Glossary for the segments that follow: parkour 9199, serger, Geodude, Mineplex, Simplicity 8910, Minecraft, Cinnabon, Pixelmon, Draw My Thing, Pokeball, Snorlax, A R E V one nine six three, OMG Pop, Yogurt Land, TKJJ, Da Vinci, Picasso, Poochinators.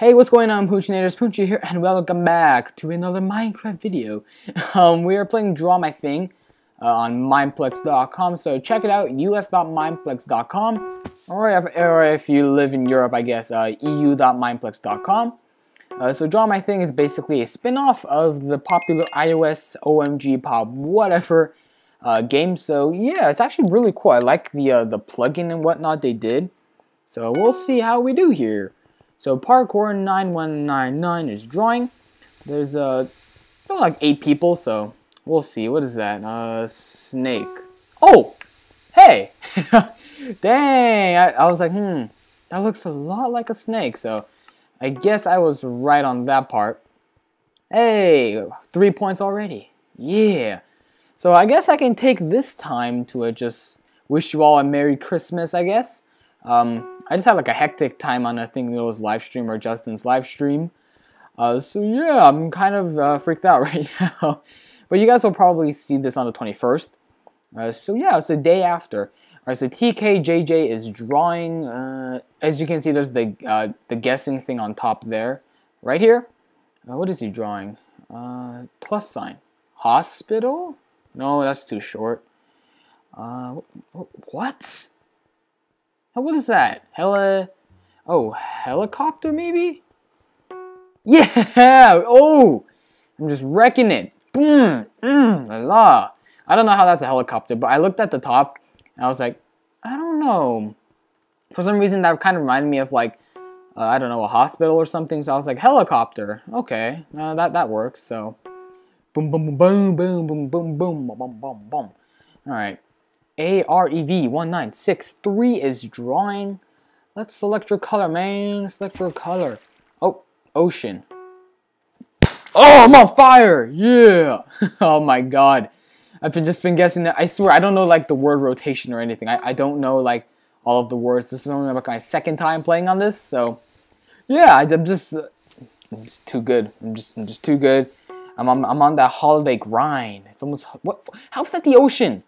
Hey, what's going on, Poochinators? Poochie here, and welcome back to another Minecraft video. We are playing Draw My Thing on Mineplex.com, so check it out, us.mineplex.com, or if you live in Europe, I guess, eu.mineplex.com. So Draw My Thing is basically a spin-off of the popular iOS OMG Pop whatever game, so yeah, it's actually really cool. I like the plugin and whatnot they did, so we'll see how we do here. So parkour 9199 is drawing. There's like 8 people, so we'll see. What is that? Snake. Oh, hey! Dang! I was like, that looks a lot like a snake. So I guess I was right on that part. Hey, 3 points already. Yeah. So I guess I can take this time to just wish you all a Merry Christmas, I guess. I just had like a hectic time on, I think it was live stream or Justin's live stream. So yeah, I'm kind of freaked out right now. But you guys will probably see this on the 21st. So yeah, it's the day after. Alright, so TKJJ is drawing. As you can see, there's the guessing thing on top there. Right here. What is he drawing? Plus sign. Hospital? No, that's too short. What? What is that? Helicopter maybe? Yeah! Oh! I'm just wrecking it. Boom! La. I don't know how that's a helicopter, but I looked at the top and I was like, I don't know. For some reason that kind of reminded me of like, I don't know, a hospital or something, so I was like, helicopter. Okay, that works, so. Boom, boom, boom, boom, boom, boom, boom, boom, boom, boom. Alright. AREV1963 is drawing. Let's select your color, man. Select your color. Oh, ocean. Oh, I'm on fire! Yeah! Oh my god. I've just been guessing that. I swear, I don't know like the word rotation or anything. I don't know like all of the words. This is only like my second time playing on this, so yeah, I'm just too good. I'm just too good. I'm on that holiday grind. It's almost what? How's that the ocean?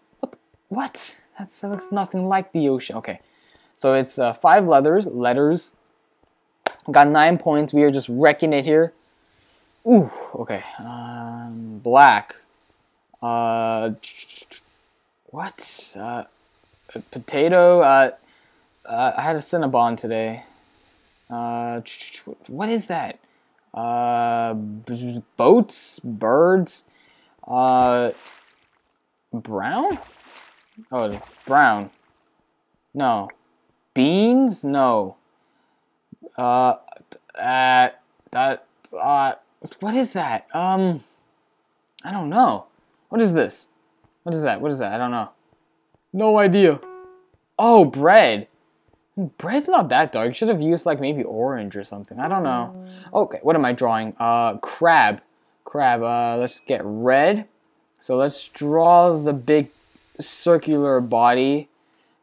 What? That looks nothing like the ocean. Okay, so it's 5 letters. Got 9 points. We are just wrecking it here. Ooh. Okay. Black. What? Potato. I had a Cinnabon today. What is that? Boats. Birds. Brown. Oh, brown. No. Beans? No. What is that? I don't know. What is this? What is that? What is that? I don't know. No idea. Oh, bread. Bread's not that dark. Should have used like maybe orange or something. I don't know. Okay, what am I drawing? Crab. Crab. Let's get red. So let's draw the big circular body,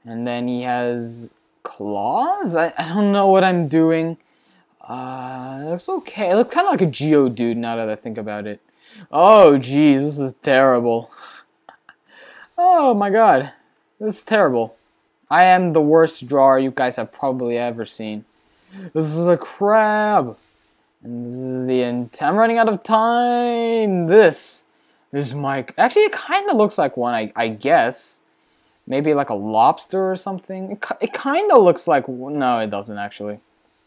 and then he has claws. I don't know what I'm doing. It looks okay. It looks kind of like a Geodude now that I think about it. Oh geez, this is terrible. Oh my god, this is terrible. I am the worst drawer you guys have probably ever seen. This is a crab, and this is the I'm running out of time. This mic actually it kind of looks like one, I guess. Maybe like a lobster or something. It kind of looks like, no, it doesn't actually.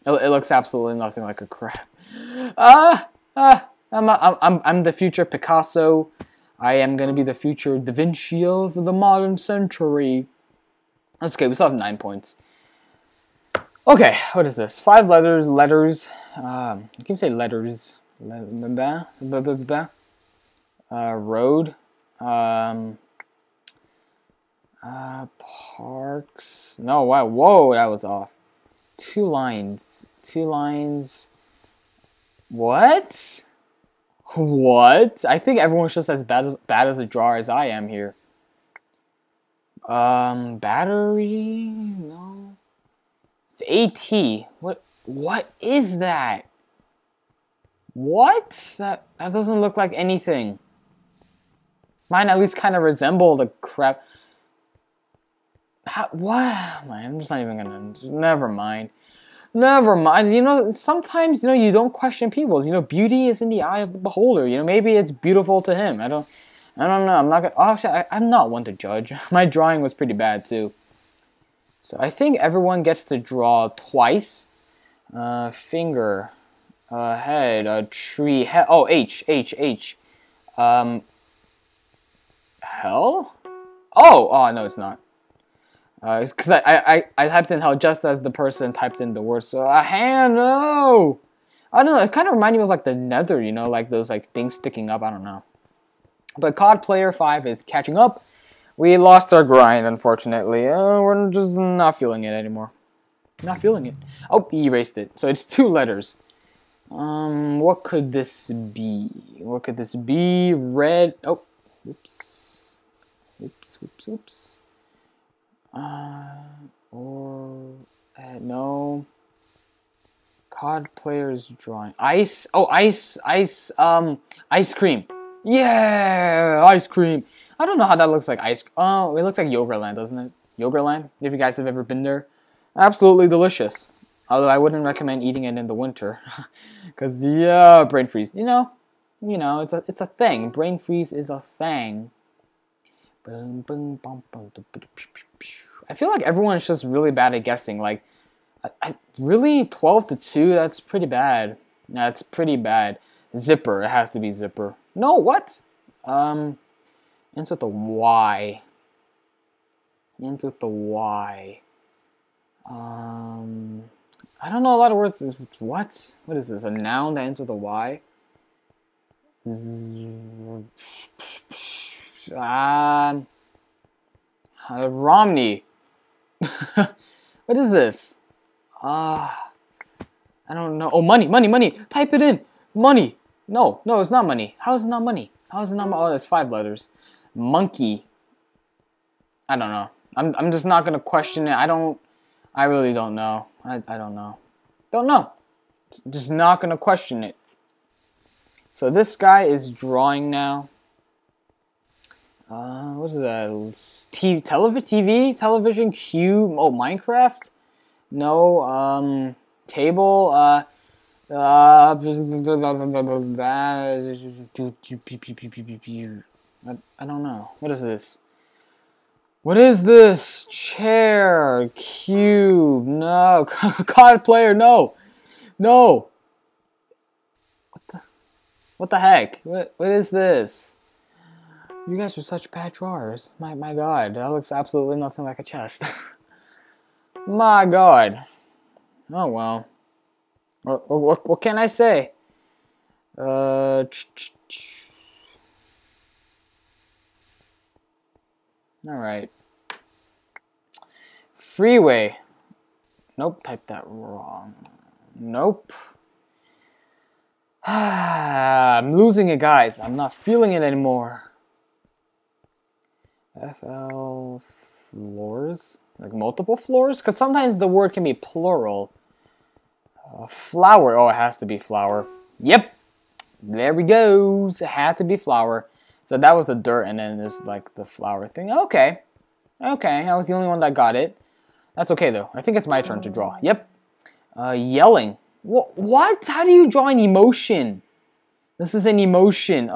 It looks absolutely nothing like a crab. I'm the future Picasso. I am gonna be the future Da Vinci of the modern century. That's okay. We still have 9 points. Okay, what is this? 5 letters. You can say letters. Road, parks, no, wow, whoa, that was off. 2 lines, what? I think everyone's just as bad as a drawer as I am here. Battery, no, it's AT, what is that? What? That doesn't look like anything. Mine at least kind of resemble the crap. How, what? Man, I'm just not even gonna. Never mind. Never mind. You know, sometimes, you know, you don't question people's. You know, beauty is in the eye of the beholder. You know, maybe it's beautiful to him. I don't know. I'm not gonna. Actually, I'm not one to judge. My drawing was pretty bad too. So I think everyone gets to draw twice. Finger, head, tree, head. Oh, H. Hell? Oh no, it's not. Because I typed in hell just as the person typed in the word, so a hand, no! I don't know, it kind of reminded me of like the nether, you know, like those like things sticking up, I don't know. But COD Player 5 is catching up. We lost our grind, unfortunately. We're just not feeling it anymore. Not feeling it. Oh, he erased it, so it's 2 letters. What could this be? What could this be? Red, oh, oops. Oops. No. COD Player's drawing. Ice. Oh, ice. Ice cream. Yeah, ice cream. I don't know how that looks like ice. Oh, it looks like Yogurt Land, doesn't it? Yogurt Land. If you guys have ever been there, absolutely delicious. Although I wouldn't recommend eating it in the winter, because yeah, brain freeze. You know, it's a thing. Brain freeze is a thing. I feel like everyone is just really bad at guessing. Like, really 12 to 2. That's pretty bad. That's pretty bad. Zipper. It has to be zipper. No, what? Ends with a Y. Ends with the Y. I don't know a lot of words. What? What is this? A noun that ends with a Y? Romney. What is this? I don't know. Oh, money. Type it in. Money. No, it's not money. How is it not money? How is it not money? Oh, it's 5 letters. Monkey. I don't know. I'm just not gonna question it. I really don't know. I don't know. Don't know. Just not gonna question it. So this guy is drawing now. What is that? Television, cube, oh, Minecraft? No, table, I don't know. What is this? What is this? Chair, cube, no, COD Player, no. What the heck? What is this? You guys are such bad drawers. My god, that looks absolutely nothing like a chest. My god. Oh well. What can I say? Alright. Freeway. Nope, typed that wrong. Nope. I'm losing it, guys. I'm not feeling it anymore. FL floors? Like multiple floors? Because sometimes the word can be plural. Flower. Oh, it has to be flower. Yep. There we go. It had to be flower. So that was the dirt and then there's like the flower thing. Okay. I was the only one that got it. That's okay though. I think it's my turn to draw. Yep. Yelling. What? How do you draw an emotion? This is an emotion.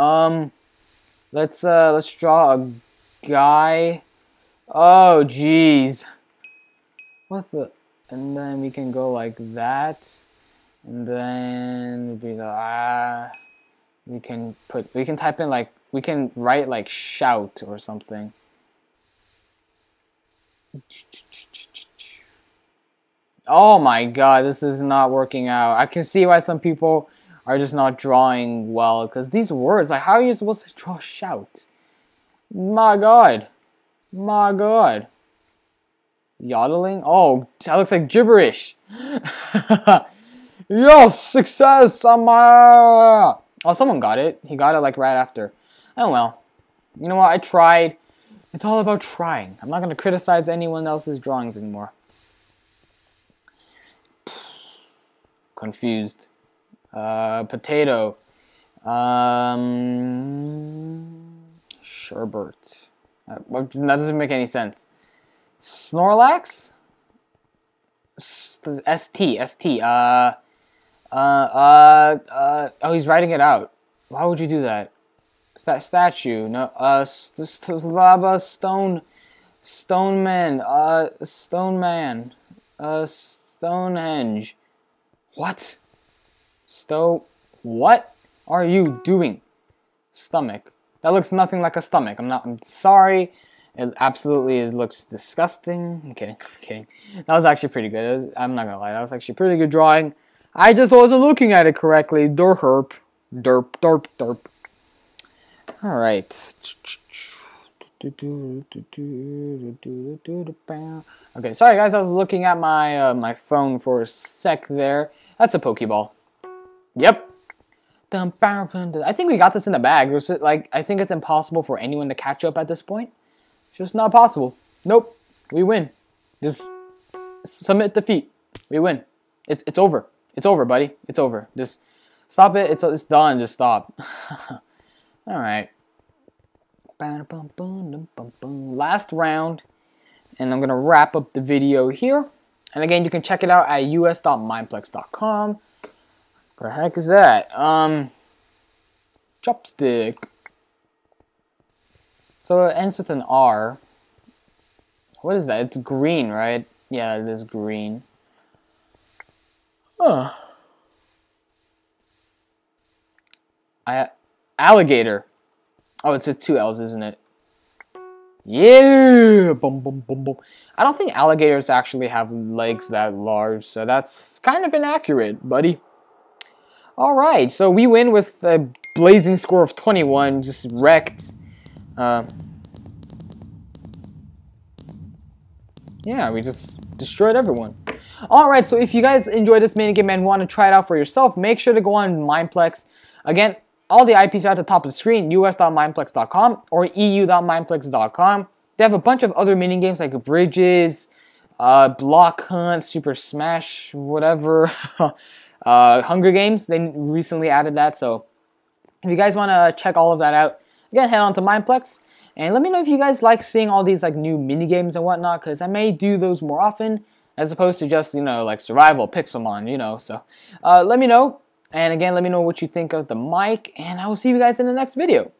Let's draw a guy. Oh jeez. What the? And then we can go like that. And then we go we can type in like, we can write like shout or something. Oh my god, this is not working out. I can see why some people are just not drawing well, because these words, like how are you supposed to draw shout? My god. Yodeling? Oh, that looks like gibberish. Yo, success, Samara! Oh, someone got it. He got it like right after. Oh well. You know what? I tried. It's all about trying. I'm not going to criticize anyone else's drawings anymore. Confused. Potato. Sherbert. That doesn't make any sense. Snorlax? Oh, he's writing it out. Why would you do that? It's that statue. No, lava stone man, stone man, Stonehenge. What? What are you doing? Stomach. That looks nothing like a stomach. I'm sorry. It absolutely looks disgusting. I'm kidding. I'm kidding. That was actually pretty good. I'm not gonna lie. That was actually a pretty good drawing. I just wasn't looking at it correctly. Derp. Derp. Derp. Derp. All right. Okay. Sorry, guys. I was looking at my my phone for a sec there. That's a Pokeball. Yep. I think we got this in the bag. There's like, I think it's impossible for anyone to catch up at this point. It's just not possible. Nope. We win. Just submit defeat. We win. It's over. It's over, buddy. It's over. Just stop it. It's done. Just stop. All right. Last round. And I'm going to wrap up the video here. And again, you can check it out at us.mineplex.com. The heck is that? Chopstick. So it ends with an R. What is that? It's green, right? Yeah, it is green. Huh. Alligator. Oh, it's with two L's, isn't it? Yeah. Boom, boom, boom, boom. I don't think alligators actually have legs that large, so that's kind of inaccurate, buddy. Alright, so we win with a blazing score of 21, just wrecked. Yeah, we just destroyed everyone. Alright, so if you guys enjoyed this minigame and want to try it out for yourself, make sure to go on Mineplex. Again, all the IPs are at the top of the screen, us.mineplex.com or eu.mineplex.com. They have a bunch of other minigames like Bridges, Block Hunt, Super Smash, whatever. Hunger Games, they recently added that, so if you guys want to check all of that out, again, head on to Mineplex, and let me know if you guys like seeing all these like new mini games and whatnot, because I may do those more often, as opposed to just, you know, like survival, Pixelmon, you know, so let me know, and again, let me know what you think of the mic, and I will see you guys in the next video.